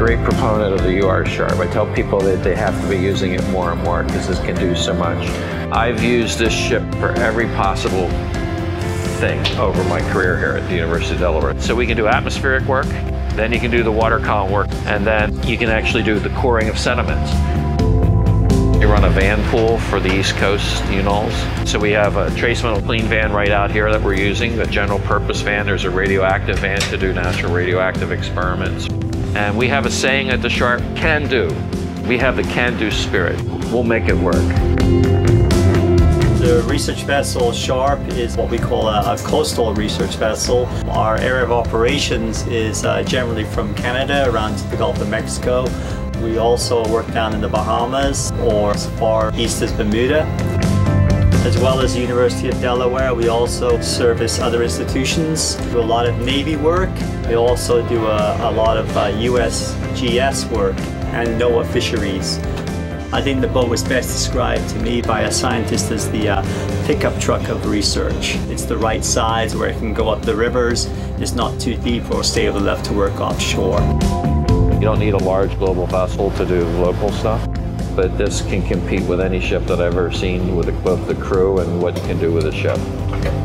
great proponent of the UR Sharp. I tell people that they have to be using it more and more because this can do so much. I've used this ship for every possible thing over my career here at the University of Delaware. So we can do atmospheric work, then you can do the water column work, and then you can actually do the coring of sediments. We run a van pool for the East Coast UNOLs. So we have a trace metal clean van right out here that we're using, the general purpose van. There's a radioactive van to do natural radioactive experiments. And we have a saying at the Sharp, can do. We have the can do spirit. We'll make it work. The research vessel Sharp is what we call a coastal research vessel. Our area of operations is generally from Canada around to the Gulf of Mexico. We also work down in the Bahamas or as far east as Bermuda. As well as the University of Delaware, we also service other institutions, do a lot of Navy work. We also do a lot of USGS work and NOAA fisheries. I think the boat was best described to me by a scientist as the pickup truck of research. It's the right size where it can go up the rivers, it's not too deep or stable enough to work offshore. You don't need a large global vessel to do local stuff, but this can compete with any ship that I've ever seen with both the crew and what you can do with a ship.